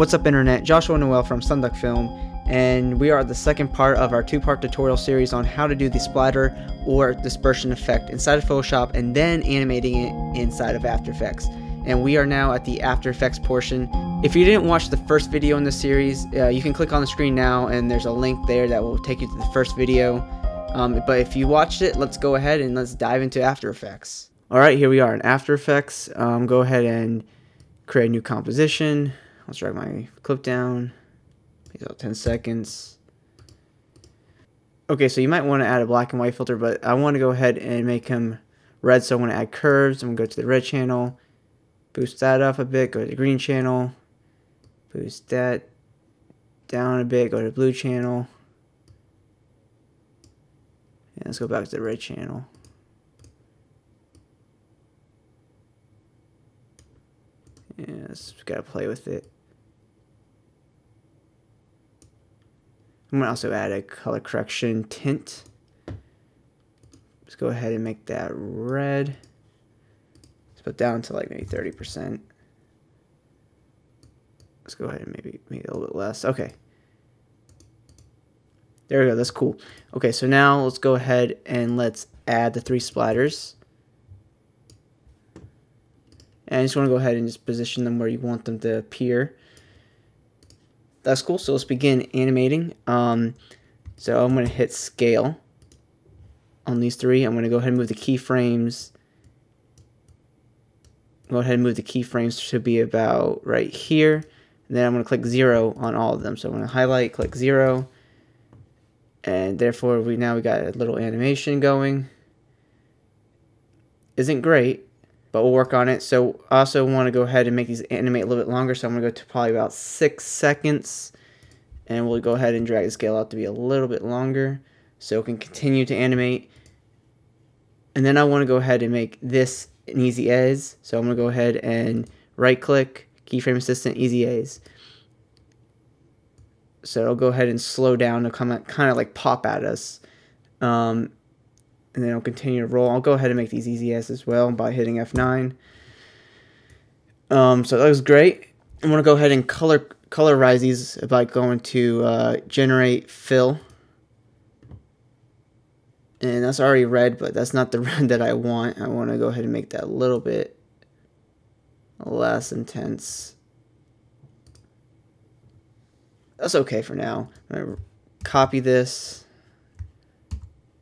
What's up internet, Joshua Noel from Sunduck Film, and we are at the second part of our two-part tutorial series on how to do the splatter or dispersion effect inside of Photoshop and then animating it inside of After Effects. And we are now at the After Effects portion. If you didn't watch the first video in the series, you can click on the screen now and there's a link there that will take you to the first video. But if you watched it, let's go ahead and let's dive into After Effects. Alright, here we are in After Effects. Go ahead and create a new composition. Let's drag my clip down, takes about 10 seconds. Okay, so you might want to add a black and white filter, but I want to go ahead and make him red, so I'm going to add curves. I'm going to go to the red channel, boost that up a bit, go to the green channel, boost that down a bit, go to the blue channel, and let's go back to the red channel. Yeah, just gotta play with it. I'm going to also add a color correction tint. Let's go ahead and make that red. Let's put down to like maybe 30%. Let's go ahead and maybe make it a little bit less. Okay. There we go. That's cool. Okay, so now let's go ahead and let's add the three splatters. And I just want to go ahead and just position them where you want them to appear. That's cool. So let's begin animating. So I'm going to hit scale on these three. I'm going to go ahead and move the keyframes. Go ahead and move the keyframes to be about right here. And then I'm going to click 0 on all of them. So I'm going to highlight, click 0. And therefore we got a little animation going. Isn't great, but we'll work on it. So I also want to go ahead and make these animate a little bit longer, so I'm going to go to probably about 6 seconds, and we'll go ahead and drag the scale out to be a little bit longer so it can continue to animate. And then I want to go ahead and make this an easy as, so I'm going to go ahead and right click, keyframe assistant, easy as. So it'll go ahead and slow down to come kind of like pop at us. And then I'll continue to roll. I'll go ahead and make these easy as well by hitting F9. So that was great. I'm gonna go ahead and colorize these by going to generate fill. And that's already red, but that's not the red that I want. I want to go ahead and make that a little bit less intense. That's okay for now. I'm gonna copy this.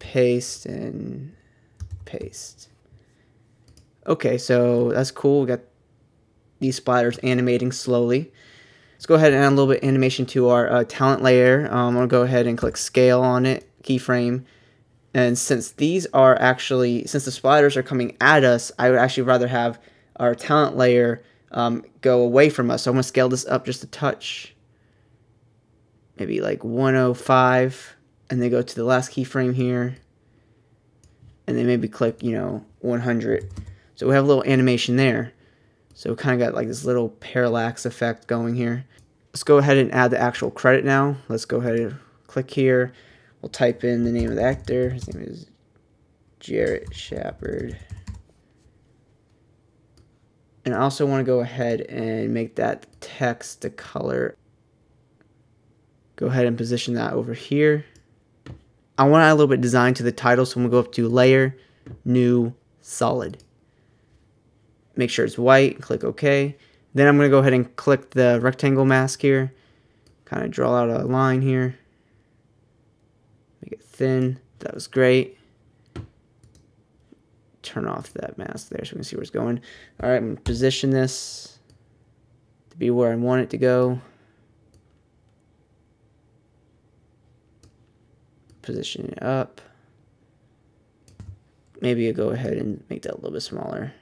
Paste and paste. Okay, so that's cool. We got these splatters animating slowly. Let's go ahead and add a little bit of animation to our talent layer. I'm going to go ahead and click scale on it, keyframe. And since these are actually, since the splatters are coming at us, I would actually rather have our talent layer go away from us. So I'm going to scale this up just a touch, maybe like 105. And then go to the last keyframe here, and then maybe click, 100. So we have a little animation there. So we kind of got like this little parallax effect going here. Let's go ahead and add the actual credit now. Let's go ahead and click here. We'll type in the name of the actor. His name is Jarrett Shepard. And I also want to go ahead and make that text the color. Go ahead and position that over here. I want to add a little bit of design to the title, so I'm going to go up to Layer, New, Solid. Make sure it's white, and click OK. Then I'm going to go ahead and click the rectangle mask here. Kind of draw out a line here. Make it thin. That was great. Turn off that mask there so we can see where it's going. All right, I'm going to position this to be where I want it to go. Position it up. Maybe I'll go ahead and make that a little bit smaller.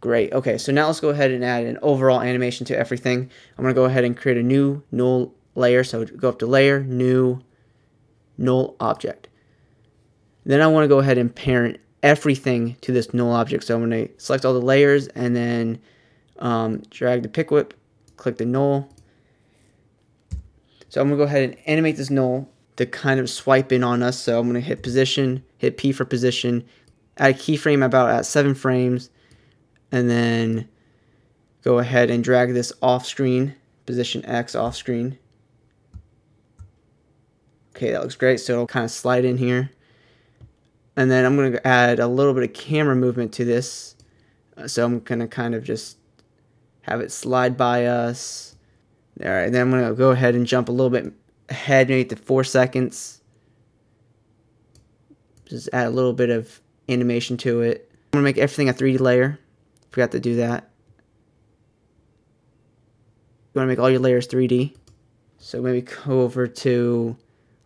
Great. Okay, so now let's go ahead and add an overall animation to everything. I'm going to go ahead and create a new null layer. So go up to Layer, New, Null Object. Then I want to go ahead and parent everything to this null object. So I'm going to select all the layers and then drag the pick whip, click the null. So I'm going to go ahead and animate this null to kind of swipe in on us. So I'm going to hit position, hit P for position, add a keyframe about at 7 frames, and then go ahead and drag this off screen, position X off screen. Okay, that looks great. So it'll kind of slide in here. And then I'm going to add a little bit of camera movement to this. So I'm going to kind of just have it slide by us. All right, then I'm going to go ahead and jump a little bit ahead, maybe to 4 seconds. Just add a little bit of animation to it. I'm going to make everything a 3D layer. Forgot to do that. You want to make all your layers 3D. So maybe go over to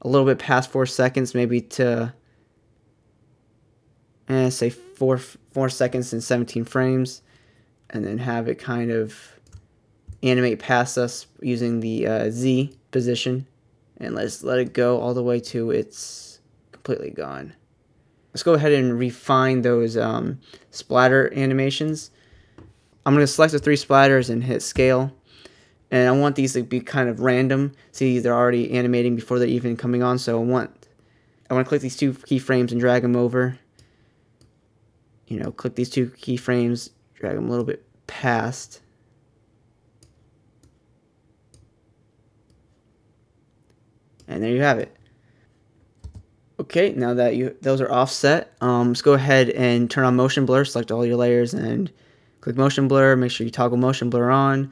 a little bit past 4 seconds, maybe to say 4 seconds and 17 frames, and then have it kind of animate past us using the Z position, and let's let it go all the way to it's completely gone. Let's go ahead and refine those splatter animations. I'm going to select the 3 splatters and hit scale, and I want these to be kind of random. See, they're already animating before they're even coming on, so I want to click these 2 keyframes and drag them over. You know, click these 2 keyframes, drag them a little bit past. And there you have it. Okay, now that those are offset, let's go ahead and turn on motion blur. Select all your layers and click motion blur. Make sure you toggle motion blur on.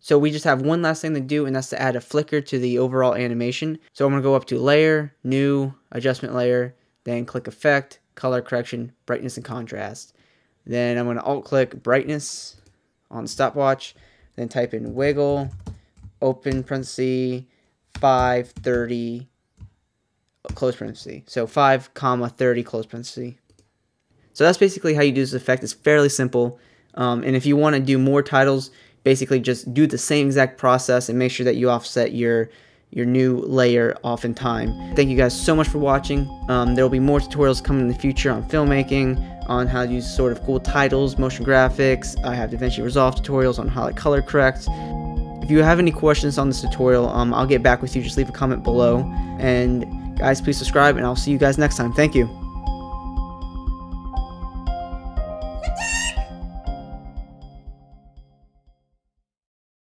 So we just have one last thing to do, and that's to add a flicker to the overall animation. So I'm going to go up to layer, new, adjustment layer, then click effect, color correction, brightness and contrast. Then I'm going to alt click brightness on stopwatch, then type in wiggle, open parenthesis, 530, close parenthesis. So 5, 30, close parenthesis. So that's basically how you do this effect. It's fairly simple. And if you want to do more titles, basically just do the same exact process and make sure that you offset your new layer off in time. Thank you guys so much for watching. There will be more tutorials coming in the future on filmmaking, on how to use sort of cool titles, motion graphics. I have DaVinci Resolve tutorials on how to color correct. If you have any questions on this tutorial, I'll get back with you. Just leave a comment below. And guys, please subscribe, and I'll see you guys next time. Thank you.